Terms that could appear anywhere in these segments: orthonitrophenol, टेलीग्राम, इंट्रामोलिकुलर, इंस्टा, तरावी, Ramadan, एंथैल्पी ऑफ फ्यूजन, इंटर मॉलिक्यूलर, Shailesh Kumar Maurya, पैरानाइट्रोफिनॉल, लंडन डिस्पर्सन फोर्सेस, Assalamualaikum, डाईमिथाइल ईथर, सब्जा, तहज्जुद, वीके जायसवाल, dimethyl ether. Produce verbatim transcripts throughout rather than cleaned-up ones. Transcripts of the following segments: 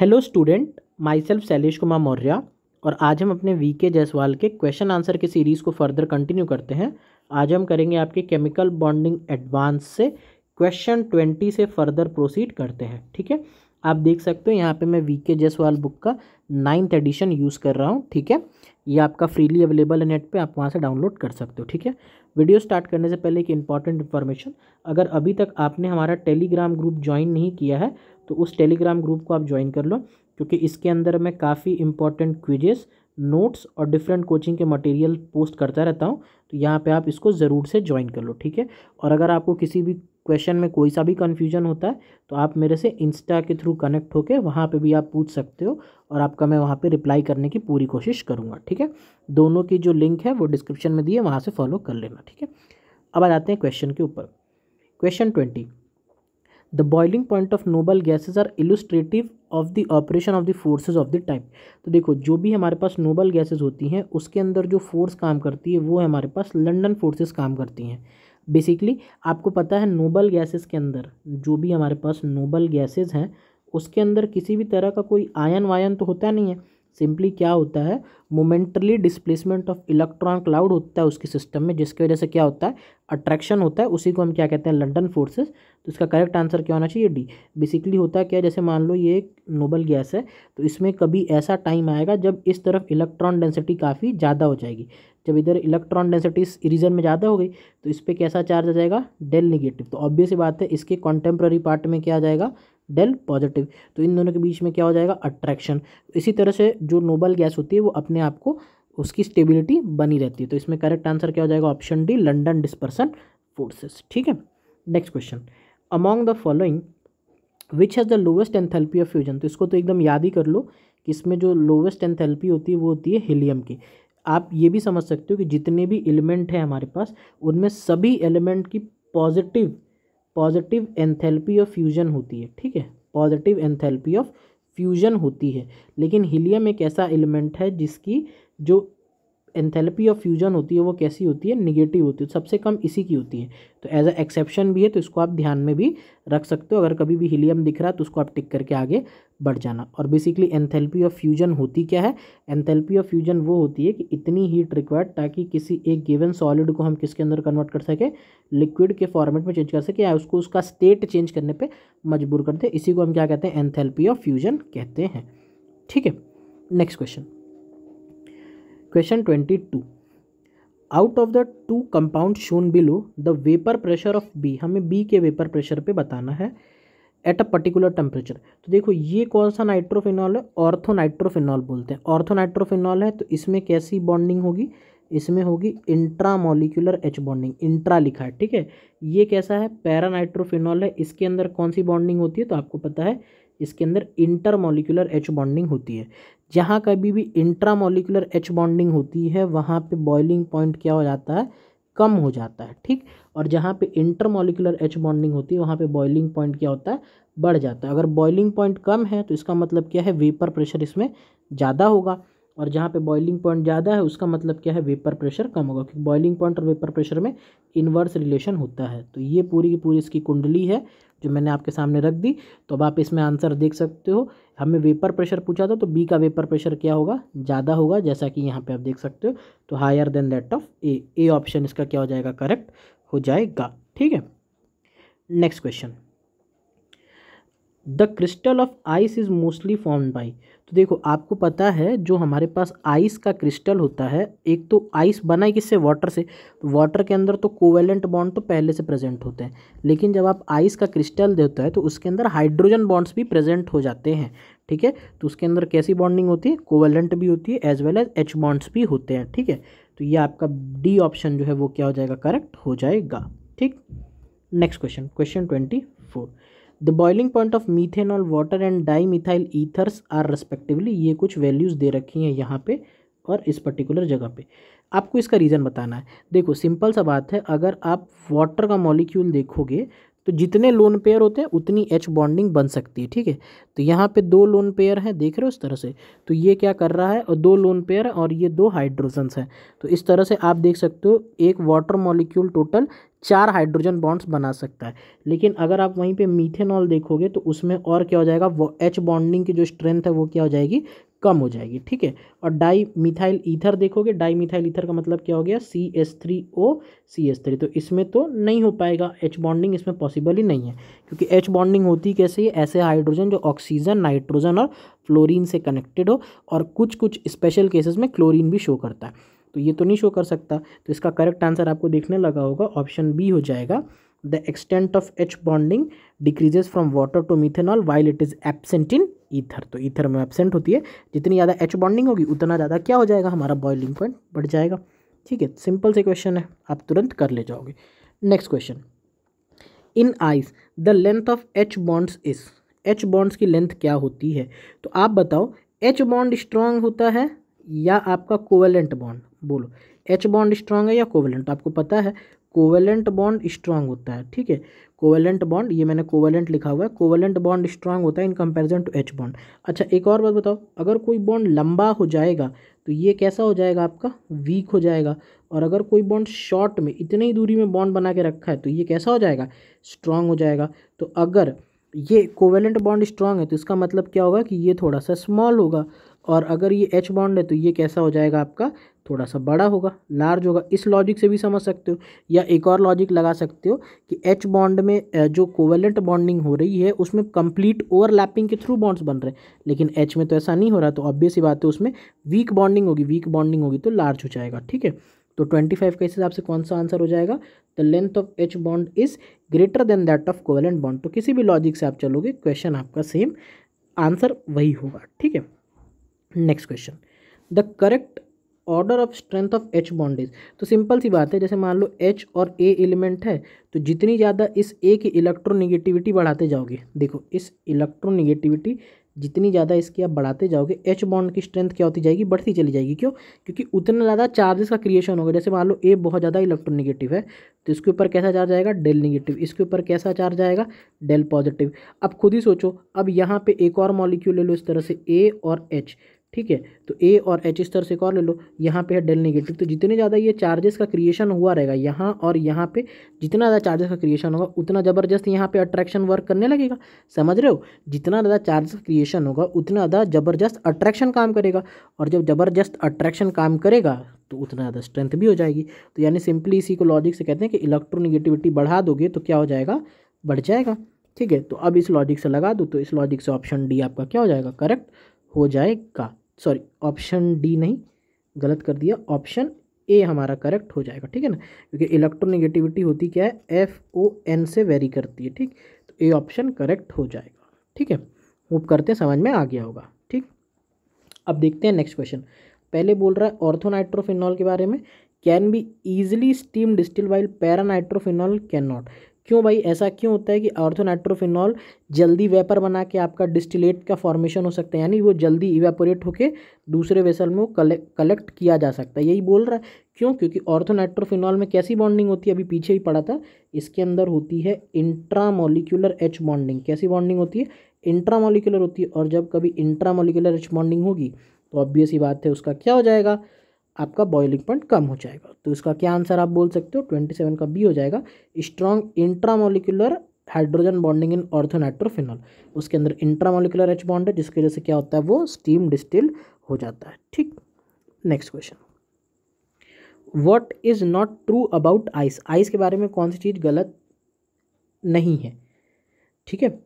Hello student, myself Shailesh Kumar Maurya और आज हम अपने वीके जायसवाल के क्वेश्चन आंसर के सीरीज़ को फर्दर कंटिन्यू करते हैं। आज हम करेंगे आपके केमिकल बॉन्डिंग एडवांस से क्वेश्चन ट्वेंटी से फर्दर प्रोसीड करते हैं। ठीक है, आप देख सकते हो यहाँ पे मैं वीके जायसवाल बुक का नाइन्थ एडिशन यूज़ कर रहा हूँ। ठीक है, ये आपका फ्रीली अवेलेबल है नेट पे, आप वहाँ से डाउनलोड कर सकते हो। ठीक है, वीडियो स्टार्ट करने से पहले एक इंपॉर्टेंट इन्फॉर्मेशन, अगर अभी तक आपने हमारा टेलीग्राम ग्रुप ज्वाइन नहीं किया है तो उस टेलीग्राम ग्रुप को आप ज्वाइन कर लो, क्योंकि इसके अंदर मैं काफ़ी इंपॉर्टेंट क्विजेस, नोट्स और डिफरेंट कोचिंग के मटेरियल पोस्ट करता रहता हूँ, तो यहाँ पे आप इसको ज़रूर से ज्वाइन कर लो। ठीक है, और अगर आपको किसी भी क्वेश्चन में कोई सा भी कन्फ्यूजन होता है तो आप मेरे से इंस्टा के थ्रू कनेक्ट होकर वहाँ पे भी आप पूछ सकते हो और आपका मैं वहाँ पे रिप्लाई करने की पूरी कोशिश करूँगा। ठीक है, दोनों की जो लिंक है वो डिस्क्रिप्शन में दी है, वहाँ से फॉलो कर लेना। ठीक है, अब आ जाते हैं क्वेश्चन के ऊपर। Question twenty, the boiling point of noble gases are illustrative of the operation of the forces of the type. तो देखो, जो भी हमारे पास नोबल गैसेज होती हैं उसके अंदर जो फोर्स काम करती है वो है हमारे पास लंडन फोर्सेज काम करती हैं। बेसिकली आपको पता है नोबल गैसेस के अंदर, जो भी हमारे पास नोबल गैसेस हैं उसके अंदर किसी भी तरह का कोई आयन वायन तो होता नहीं है। सिंपली क्या होता है, momently displacement of electron cloud होता है उसकी सिस्टम में, जिसकी वजह से क्या होता है, अट्रैक्शन होता है, उसी को हम क्या कहते हैं, लंडन फोर्सेस। तो इसका करेक्ट आंसर क्या होना चाहिए, डी। बेसिकली होता क्या है, जैसे मान लो ये एक नोबल गैस है तो इसमें कभी ऐसा टाइम आएगा जब इस तरफ इलेक्ट्रॉन डेंसिटी काफ़ी ज़्यादा हो जाएगी। जब इधर इलेक्ट्रॉन डेंसिटी इस रीजन में ज़्यादा हो गई तो इस पर कैसा चार्ज आ जाएगा, डेल निगेटिव। तो ऑब्वियस ही बात है इसके कॉन्टेम्प्ररी पार्ट में क्या आ जाएगा, डेल पॉजिटिव। तो इन दोनों के बीच में क्या हो जाएगा, अट्रैक्शन। इसी तरह से जो नोबल गैस होती है वो अपने आप को, उसकी स्टेबिलिटी बनी रहती है। तो इसमें करेक्ट आंसर क्या हो जाएगा, option D, लंडन डिस्पर्सन फोर्सेस। ठीक है, next question, among the following which has the lowest एंथैल्पी ऑफ फ्यूजन। तो इसको तो एकदम याद ही कर लो कि इसमें जो लोवेस्ट एंथैल्पी होती है वो होती है हीलियम की। आप ये भी समझ सकते हो कि जितने भी एलिमेंट हैं हमारे पास उनमें सभी एलिमेंट की positive positive एंथैल्पी ऑफ फ्यूजन होती है। ठीक है, पॉजिटिव एंथैल्पी ऑफ फ्यूजन होती है, लेकिन हीलियम एक ऐसा एलिमेंट है जिसकी जो एंथैल्पी ऑफ फ्यूजन होती है वो कैसी होती है, निगेटिव होती है, सबसे कम इसी की होती है। तो एज अ एक्सेप्शन भी है, तो इसको आप ध्यान में भी रख सकते हो। अगर कभी भी हीलियम दिख रहा है तो उसको आप टिक करके आगे बढ़ जाना। और बेसिकली एंथैल्पी ऑफ फ्यूजन होती क्या है, एंथैल्पी ऑफ फ्यूजन वो होती है कि इतनी हीट रिक्वायर्ड ताकि किसी एक गिवन सॉलिड को हम किसके अंदर कन्वर्ट कर सके, लिक्विड के फॉर्मेट में चेंज कर सके या उसको उसका स्टेट चेंज करने पर मजबूर करते हैं। इसी को हम क्या कहते हैं, एंथैल्पी ऑफ फ्यूजन कहते हैं। ठीक है, next question, question twenty two, out of the two compound shown below the vapour pressure of B, हमें बी के वेपर प्रेशर पे बताना है एट अ पर्टिकुलर टेम्परेचर। तो देखो ये कौन सा नाइट्रोफिनॉल है, ऑर्थोनाइट्रोफिनॉल बोलते हैं, ऑर्थोनाइट्रोफिनॉल है। तो इसमें कैसी बॉन्डिंग होगी, इसमें होगी intra molecular H bonding, intra लिखा है। ठीक है, ये कैसा है, पैरानाइट्रोफिनॉल है, इसके अंदर कौन सी बॉन्डिंग होती है, तो आपको पता है इसके अंदर इंटर मॉलिक्यूलर एच बॉन्डिंग होती है। जहाँ कभी भी इंट्रा मॉलिक्यूलर एच बॉन्डिंग होती है वहाँ पे बॉइलिंग पॉइंट क्या हो जाता है, कम हो जाता है। ठीक, और जहाँ पे इंटर मॉलिक्यूलर एच बॉन्डिंग होती है वहाँ पे बॉइलिंग पॉइंट क्या होता है, बढ़ जाता है। अगर बॉइलिंग पॉइंट कम है तो इसका मतलब क्या है, वेपर प्रेशर इसमें ज़्यादा होगा, और जहाँ पे बॉइलिंग पॉइंट ज़्यादा है उसका मतलब क्या है, वेपर प्रेशर कम होगा, क्योंकि बॉइलिंग पॉइंट और वेपर प्रेशर में इन्वर्स रिलेशन होता है। तो ये पूरी की पूरी इसकी कुंडली है जो मैंने आपके सामने रख दी। तो अब आप इसमें आंसर देख सकते हो, हमें वेपर प्रेशर पूछा था तो बी का वेपर प्रेशर क्या होगा, ज़्यादा होगा, जैसा कि यहाँ पे आप देख सकते हो, तो higher than that of A. A option इसका क्या हो जाएगा, करेक्ट हो जाएगा। ठीक है, next question, the crystal of ice is mostly formed by. तो देखो आपको पता है जो हमारे पास आइस का क्रिस्टल होता है, एक तो आइस बना ही किससे, वाटर से। तो वाटर के अंदर तो कोवेलेंट बॉन्ड तो पहले से प्रेजेंट होते हैं, लेकिन जब आप आइस का क्रिस्टल देते हैं तो उसके अंदर हाइड्रोजन बॉन्ड्स भी प्रेजेंट हो जाते हैं। ठीक है, तो उसके अंदर कैसी बॉन्डिंग होती है, कोवेलेंट भी होती है as well as H bonds भी होते हैं। ठीक है, तो ये आपका डी ऑप्शन जो है वो क्या हो जाएगा, करेक्ट हो जाएगा। ठीक, next question, question twenty four, the boiling point of methanol water and dimethyl ethers are respectively. ये कुछ वैल्यूज़ दे रखी हैं यहाँ पे और इस पर्टिकुलर जगह पे, आपको इसका रीज़न बताना है। देखो सिंपल सा बात है, अगर आप वाटर का मॉलिक्यूल देखोगे तो जितने लोन पेयर होते हैं उतनी एच बॉन्डिंग बन सकती है। ठीक है, तो यहाँ पे दो लोन पेयर हैं, देख रहे हो इस तरह से। तो ये क्या कर रहा है, और दो लोन पेयर और ये दो हाइड्रोजन्स हैं। तो इस तरह से आप देख सकते हो एक वाटर मॉलिक्यूल टोटल चार हाइड्रोजन बॉन्ड्स बना सकता है। लेकिन अगर आप वहीं पे मीथेनॉल देखोगे तो उसमें और क्या हो जाएगा, वो एच बॉन्डिंग की जो स्ट्रेंथ है वो क्या हो जाएगी, कम हो जाएगी। ठीक है, और डाई मिथाइल ईथर देखोगे, डाई मिथाइल ईथर का मतलब क्या हो गया, C S three O C S three. तो इसमें तो नहीं हो पाएगा एच बॉन्डिंग, इसमें पॉसिबल ही नहीं है, क्योंकि एच बॉन्डिंग होती कैसे है, ऐसे हाइड्रोजन जो ऑक्सीजन, नाइट्रोजन और फ्लोरीन से कनेक्टेड हो, और कुछ कुछ स्पेशल केसेस में क्लोरीन भी शो करता है। तो ये तो नहीं शो कर सकता। तो इसका करेक्ट आंसर आपको देखने लगा होगा, ऑप्शन बी हो जाएगा, the extent of H bonding decreases from water to methanol while it is absent in ether. तो ईथर में एब्सेंट होती है, जितनी ज़्यादा एच बॉन्डिंग होगी उतना ज़्यादा क्या हो जाएगा, हमारा बॉइलिंग पॉइंट बढ़ जाएगा। ठीक है, सिंपल से क्वेश्चन है, आप तुरंत कर ले जाओगे। Next question, in ice the length of H bonds is, H bonds की लेंथ क्या होती है। तो आप बताओ एच बॉन्ड स्ट्रांग होता है या आपका कोवेलेंट बॉन्ड, बोलो एच बॉन्ड स्ट्रांग है या कोवेलेंट। आपको पता है कोवेलेंट बॉन्ड स्ट्रांग होता है। ठीक है, कोवेलेंट बॉन्ड, ये मैंने कोवेलेंट लिखा हुआ है, कोवेलेंट बॉन्ड स्ट्रांग होता है in comparison to H bond. अच्छा एक और बात बताओ, अगर कोई बॉन्ड लंबा हो जाएगा तो ये कैसा हो जाएगा, आपका वीक हो जाएगा, और अगर कोई बॉन्ड शॉर्ट में इतने ही दूरी में बॉन्ड बना के रखा है तो ये कैसा हो जाएगा, स्ट्रांग हो जाएगा। तो अगर ये कोवेलेंट बॉन्ड स्ट्रांग है तो इसका मतलब क्या होगा कि ये थोड़ा सा स्मॉल होगा, और अगर ये एच बॉन्ड है तो ये कैसा हो जाएगा, आपका थोड़ा सा बड़ा होगा, लार्ज होगा। इस लॉजिक से भी समझ सकते हो, या एक और लॉजिक लगा सकते हो कि एच बॉन्ड में जो कोवेलेंट बॉन्डिंग हो रही है उसमें कंप्लीट ओवरलैपिंग के थ्रू बॉन्ड्स बन रहे हैं, लेकिन एच में तो ऐसा नहीं हो रहा, तो ऑब्वियस ही बात है उसमें वीक बॉन्डिंग होगी, वीक बॉन्डिंग होगी तो लार्ज हो जाएगा। ठीक है, तो पच्चीस के हिसाब से कौन सा आंसर हो जाएगा, the length of H bond is greater than that of covalent bond. तो किसी भी लॉजिक से आप चलोगे क्वेश्चन आपका सेम आंसर वही होगा। ठीक है, next question, the correct order of strength of H bond is. तो सिंपल सी बात है, जैसे मान लो एच और ए एलिमेंट है, तो जितनी ज़्यादा इस ए की इलेक्ट्रोनिगेटिविटी बढ़ाते जाओगे, देखो इस इलेक्ट्रोनिगेटिविटी जितनी ज़्यादा इसकी आप बढ़ाते जाओगे, एच बॉन्ड की स्ट्रेंथ क्या होती जाएगी, बढ़ती चली जाएगी। क्यों, क्योंकि उतना ज़्यादा चार्जेस का क्रिएशन होगा। जैसे मान लो ए बहुत ज़्यादा इलेक्ट्रोनिगेटिव है तो इसके ऊपर कैसा चार्ज आएगा, डेल निगेटिव, इसके ऊपर कैसा चार्ज आएगा, डेल पॉजिटिव। अब खुद ही सोचो, अब यहाँ पे एक और मॉलिक्यूल ले लो इस तरह से, ए और एच। ठीक है, तो ए और एच इस तरह से एक और ले लो, यहाँ पे है डेल नेगेटिव। तो जितने ज़्यादा ये चार्जेस का क्रिएशन हुआ रहेगा यहाँ और यहाँ पे, जितना ज़्यादा चार्जेस का क्रिएशन होगा उतना ज़बरदस्त यहाँ पे अट्रैक्शन वर्क करने लगेगा। समझ रहे हो, जितना ज़्यादा चार्जेस का क्रिएशन होगा उतना ज़्यादा ज़बरदस्त अट्रैक्शन काम करेगा, और जब ज़बरदस्त अट्रैक्शन काम करेगा तो उतना ज़्यादा स्ट्रेंथ भी हो जाएगी। तो यानी सिंपली इसी को लॉजिक से कहते हैं कि इलेक्ट्रोनिगेटिविटी बढ़ा दोगे तो क्या हो जाएगा, बढ़ जाएगा। ठीक है, तो अब इस लॉजिक से लगा दो, तो इस लॉजिक से ऑप्शन डी आपका क्या हो जाएगा, करेक्ट हो जाएगा। सॉरी ऑप्शन डी नहीं, गलत कर दिया, ऑप्शन ए हमारा करेक्ट हो जाएगा। ठीक है ना, क्योंकि इलेक्ट्रोनेगेटिविटी होती क्या है, एफ ओ एन से वेरी करती है। ठीक, तो ए ऑप्शन करेक्ट हो जाएगा। ठीक है, होप करते हैं समझ में आ गया होगा। ठीक, अब देखते हैं नेक्स्ट क्वेश्चन। पहले बोल रहा है ऑर्थोनाइट्रोफिनॉल के बारे में, can be easily steam distil while पैरानाइट्रोफिनॉल can not. क्यों भाई, ऐसा क्यों होता है कि ऑर्थोनाइट्रोफिनॉल जल्दी वेपर बना के आपका डिस्टिलेट का फॉर्मेशन हो सकता है, यानी वो जल्दी इवेपोरेट होके दूसरे वेसल में वो कले कलेक्ट किया जा सकता है। यही बोल रहा है, क्यों, क्योंकि ऑर्थोनाइट्रोफिनॉल में कैसी बॉन्डिंग होती है, अभी पीछे ही पड़ा था, इसके अंदर होती है इंट्रामोलिकुलर एच बॉन्डिंग। कैसी बॉन्डिंग होती है, इंट्रामोलिकुलर होती है, और जब कभी इंट्रामोलिकुलर एच बॉन्डिंग होगी तो ऑब्वियस ही बात है उसका क्या हो जाएगा, आपका बॉइलिंग पॉइंट कम हो जाएगा। तो इसका क्या आंसर आप बोल सकते हो, सत्ताईस का बी हो जाएगा, strong इंट्रामोलिकुलर hydrogen bonding in orthonitrophenol. उसके अंदर इंट्रामोलिकुलर एच बॉन्ड है, जिसकी वजह से क्या होता है, वो स्टीम डिस्टिल हो जाता है। ठीक, next question, what is not true about ice. Ice के बारे में कौन सी चीज़ गलत नहीं है। ठीक है,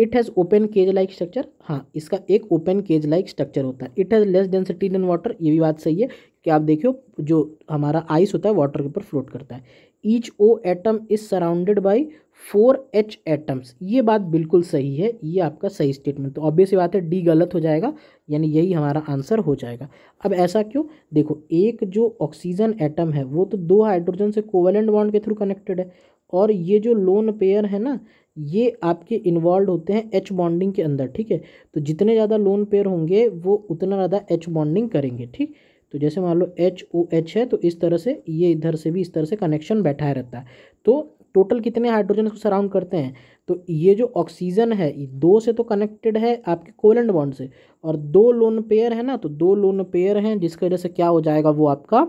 it has open cage like structure, हाँ इसका एक ओपन केज लाइक स्ट्रक्चर होता है। It has less density than water, ये भी बात सही है कि आप देखियो जो हमारा आइस होता है वाटर के ऊपर फ्लोट करता है। Each O atom is surrounded by four H atoms, ये बात बिल्कुल सही है, ये आपका सही स्टेटमेंट। तो ऑब्वियस बात है डी गलत हो जाएगा, यानी यही हमारा आंसर हो जाएगा। अब ऐसा क्यों, देखो एक जो ऑक्सीजन एटम है वो तो दो हाइड्रोजन से कोवेलेंट बॉन्ड के थ्रू कनेक्टेड है, और ये जो लोन पेयर है ना, ये आपके इन्वॉल्व होते हैं एच बॉन्डिंग के अंदर। ठीक है, तो जितने ज़्यादा लोन पेयर होंगे वो उतना ज़्यादा एच बॉन्डिंग करेंगे। ठीक, तो जैसे मान लो एच ओ एच है तो इस तरह से ये इधर से भी इस तरह से कनेक्शन बैठाया रहता है, तो टोटल कितने हाइड्रोजन को सराउंड करते हैं, तो ये जो ऑक्सीजन है ये दो से तो कनेक्टेड है आपके कोवलेंट बॉन्ड से, और दो लोन पेयर है ना, तो दो लोन पेयर हैं जिसकी वजह से क्या हो जाएगा, वो आपका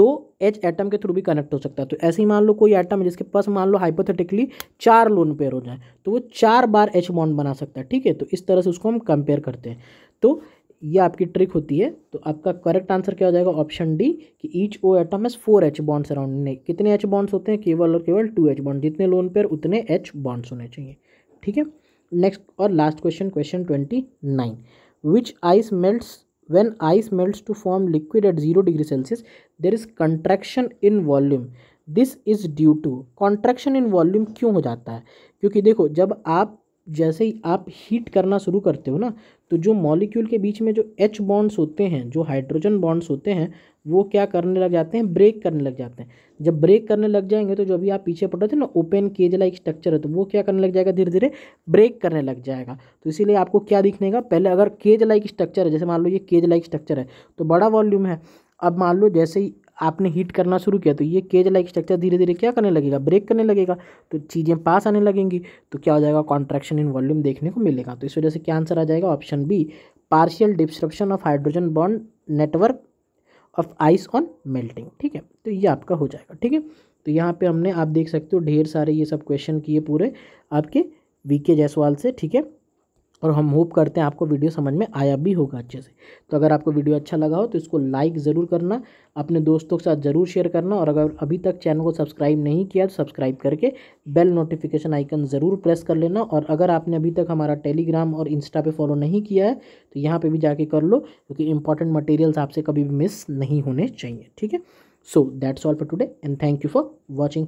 दो एच एटम के थ्रू भी कनेक्ट हो सकता है। तो ऐसे ही मान लो कोई एटम है जिसके पास मान लो हाइपोथेटिकली चार लोन पेयर हो जाए तो वो चार बार एच बॉन्ड बना सकता है, ठीक है। तो इस तरह से उसको हम कंपेयर करते हैं, तो ये आपकी ट्रिक होती है। तो आपका करेक्ट आंसर क्या हो जाएगा, ऑप्शन डी कि each O atom has four H bonds around. नहीं, कितने एच बॉन्ड्स होते हैं, केवल और केवल टू एच बॉन्ड, जितने लोन पेयर उतने एच बॉन्ड्स होने चाहिए, ठीक है। नेक्स्ट और last question, question twenty nine, which ice melts When ice melts to form liquid at zero degree Celsius, there is contraction in volume. This is due to contraction in volume क्यों हो जाता है, क्योंकि देखो जब आप जैसे ही आप हीट करना शुरू करते हो ना, तो जो मॉलिक्यूल के बीच में जो H बॉन्ड्स होते हैं, जो हाइड्रोजन बॉन्ड्स होते हैं, वो क्या करने लग जाते हैं, ब्रेक करने लग जाते हैं। जब ब्रेक करने लग जाएंगे तो जो अभी आप पीछे पढ़ रहे थे ना ओपन केज लाइक स्ट्रक्चर है, तो वो क्या करने लग जाएगा, धीरे धीरे ब्रेक करने लग जाएगा। तो इसीलिए आपको क्या दिखनेगा, पहले अगर केज लाइक स्ट्रक्चर है, जैसे मान लो ये केज लाइक स्ट्रक्चर है तो बड़ा वॉल्यूम है, अब मान लो जैसे ही आपने हीट करना शुरू किया तो ये केज लाइक स्ट्रक्चर धीरे धीरे क्या करने लगेगा, ब्रेक करने लगेगा, तो चीज़ें पास आने लगेंगी, तो क्या हो जाएगा, कॉन्ट्रैक्शन इन वॉल्यूम देखने को मिलेगा। तो इस वजह से क्या आंसर आ जाएगा, option B, partial disruption of hydrogen bond network of ice on melting, ठीक है। तो ये आपका हो जाएगा, ठीक है। तो यहाँ पे हमने आप देख सकते हो ढेर सारे ये सब क्वेश्चन किए पूरे आपके वीके जायसवाल से, ठीक है। और हम होप करते हैं आपको वीडियो समझ में आया भी होगा अच्छे से। तो अगर आपको वीडियो अच्छा लगा हो तो इसको लाइक ज़रूर करना, अपने दोस्तों के साथ ज़रूर शेयर करना, और अगर अभी तक चैनल को सब्सक्राइब नहीं किया तो सब्सक्राइब करके बेल नोटिफिकेशन आइकन ज़रूर प्रेस कर लेना। और अगर आपने अभी तक हमारा टेलीग्राम और इंस्टा पे फॉलो नहीं किया है तो यहाँ पर भी जाके कर लो, क्योंकि इंपॉर्टेंट मटेरियल्स आपसे कभी भी मिस नहीं होने चाहिए, ठीक है। So that's all for today and thank you for watching.